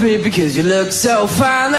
with me because you look so fine.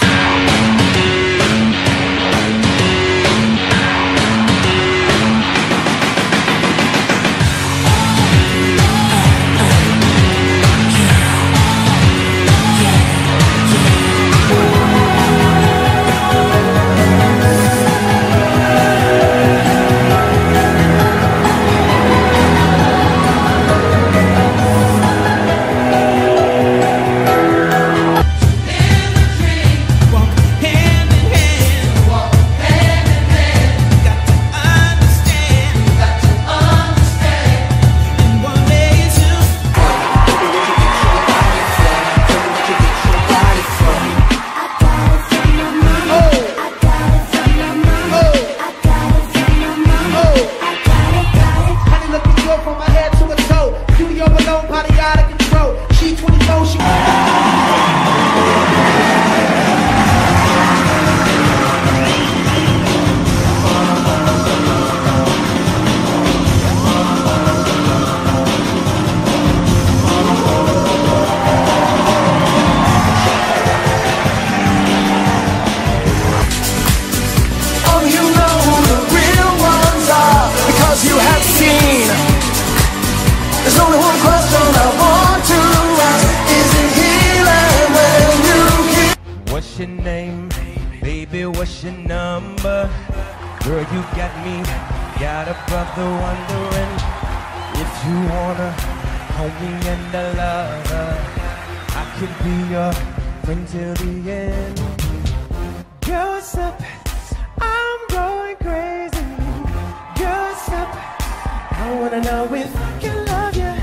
What's your name, baby? What's your number? Girl, you got me, got a brother wondering if you wanna homie and a lover. I could be your friend till the end. Girls up, I'm going crazy. Girls up, I wanna know if I can love you.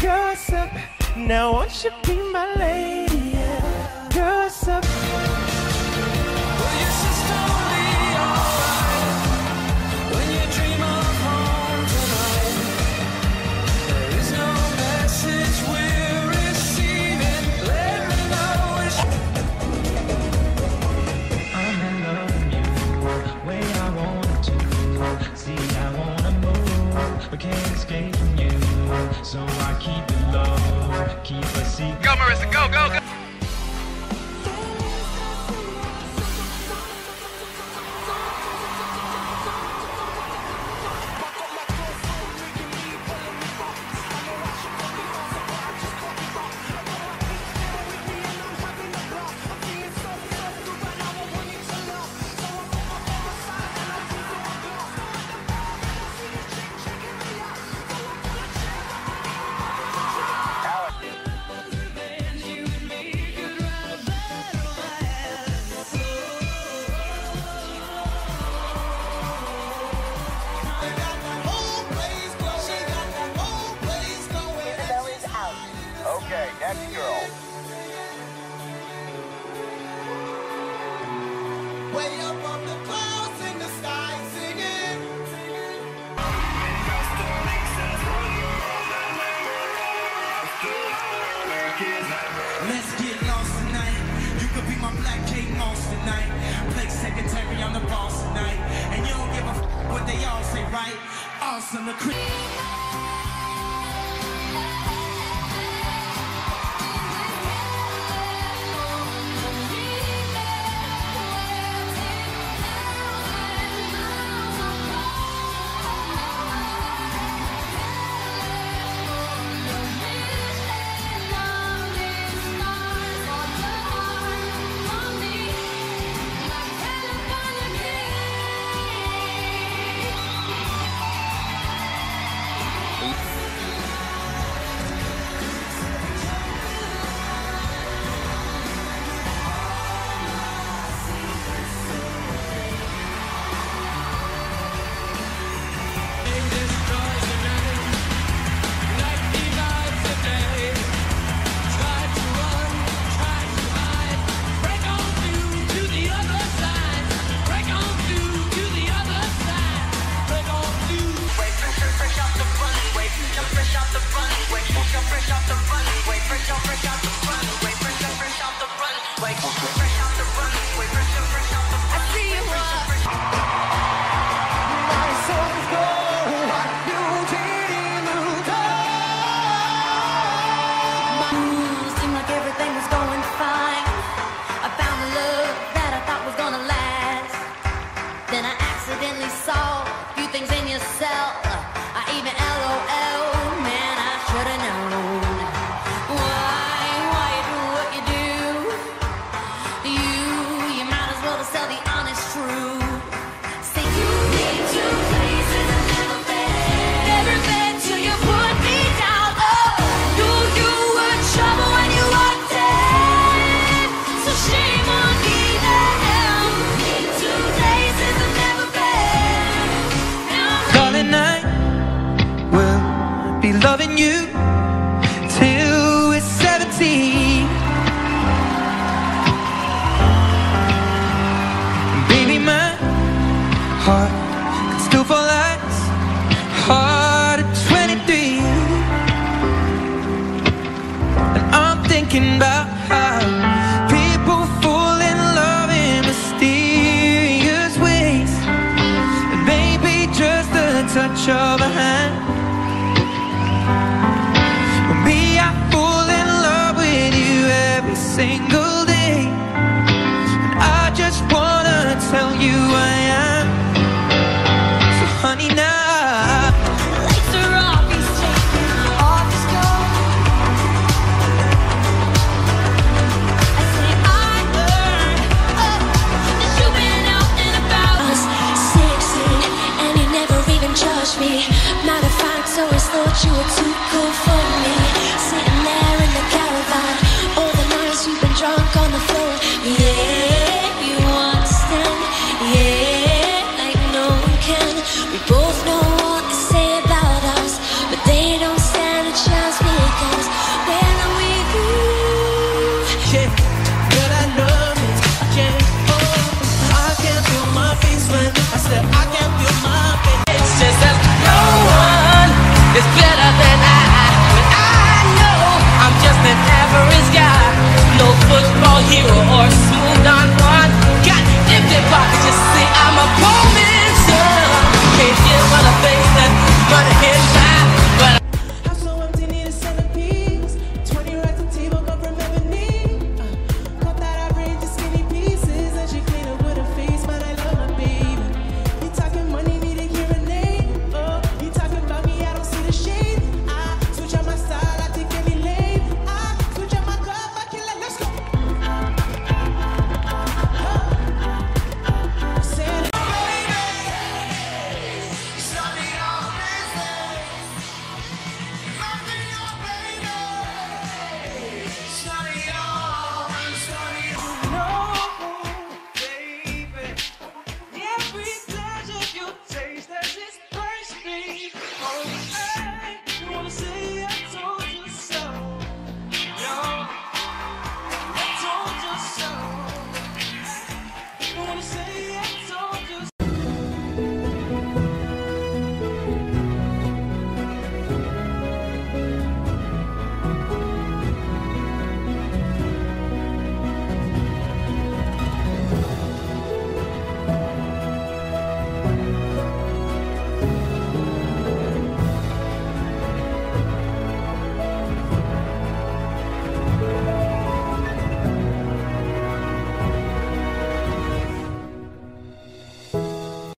Girls up, now I should be my lady. Girls up. So I keep it low, keep a secret. Go, Marissa, go, go, go! Okay, next girl. Way up on the clouds in the sky singing. Let's get lost tonight. You could be my Black Kate Moss tonight. Play secretary on the boss tonight. And you don't give a f what they all say, right? Awesome, the creep. you were too cool for